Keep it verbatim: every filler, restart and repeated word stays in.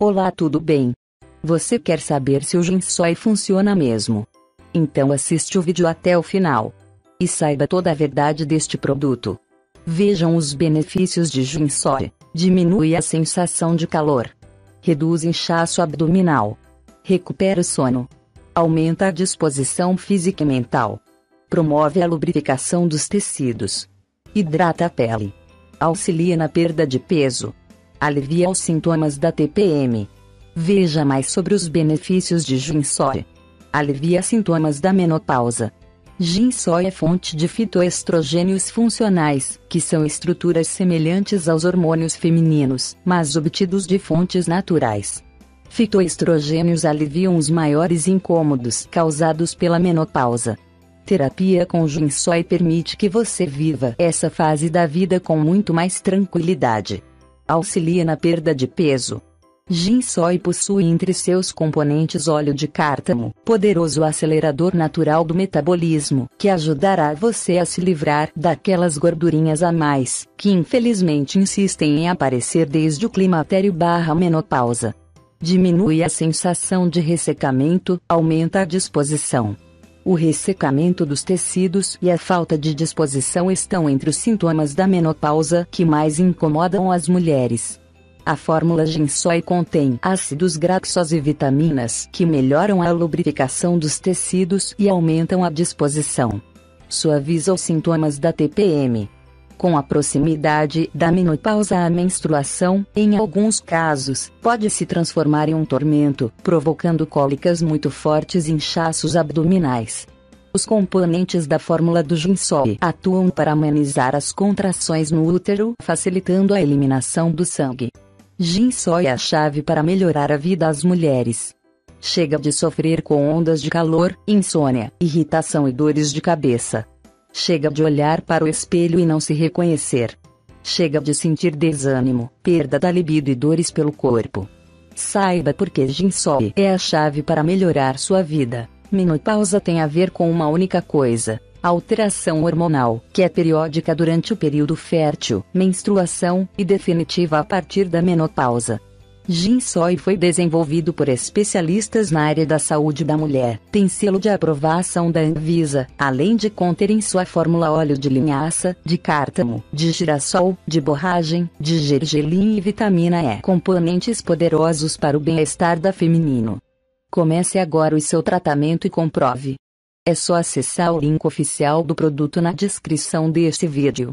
Olá, tudo bem? Você quer saber se o Ginsoy funciona mesmo? Então assiste o vídeo até o final e saiba toda a verdade deste produto. Vejam os benefícios de Ginsoy. Diminui a sensação de calor, reduz inchaço abdominal, recupera o sono, aumenta a disposição física e mental, promove a lubrificação dos tecidos, hidrata a pele, auxilia na perda de peso, alivia os sintomas da T P M. Veja mais sobre os benefícios de Ginsoy. Alivia sintomas da menopausa. Ginsoy é fonte de fitoestrogênios funcionais, que são estruturas semelhantes aos hormônios femininos, mas obtidos de fontes naturais. Fitoestrogênios aliviam os maiores incômodos causados pela menopausa. Terapia com Ginsoy permite que você viva essa fase da vida com muito mais tranquilidade. Auxilia na perda de peso. Ginsoy possui entre seus componentes óleo de cártamo, poderoso acelerador natural do metabolismo, que ajudará você a se livrar daquelas gordurinhas a mais, que infelizmente insistem em aparecer desde o climatério barra menopausa. Diminui a sensação de ressecamento, aumenta a disposição. O ressecamento dos tecidos e a falta de disposição estão entre os sintomas da menopausa que mais incomodam as mulheres. A fórmula Ginsoy contém ácidos graxos e vitaminas que melhoram a lubrificação dos tecidos e aumentam a disposição. Suaviza os sintomas da T P M. Com a proximidade da menopausa, a menstruação, em alguns casos, pode se transformar em um tormento, provocando cólicas muito fortes e inchaços abdominais. Os componentes da fórmula do Ginsoy atuam para amenizar as contrações no útero, facilitando a eliminação do sangue. Ginsoy é a chave para melhorar a vida às mulheres. Chega de sofrer com ondas de calor, insônia, irritação e dores de cabeça. Chega de olhar para o espelho e não se reconhecer. Chega de sentir desânimo, perda da libido e dores pelo corpo. Saiba por que Ginsoy é a chave para melhorar sua vida. Menopausa tem a ver com uma única coisa: alteração hormonal, que é periódica durante o período fértil, menstruação, e definitiva a partir da menopausa. Ginsoy foi desenvolvido por especialistas na área da saúde da mulher, tem selo de aprovação da Anvisa, além de conter em sua fórmula óleo de linhaça, de cártamo, de girassol, de borragem, de gergelim e vitamina E, componentes poderosos para o bem-estar da feminino. Comece agora o seu tratamento e comprove. É só acessar o link oficial do produto na descrição deste vídeo.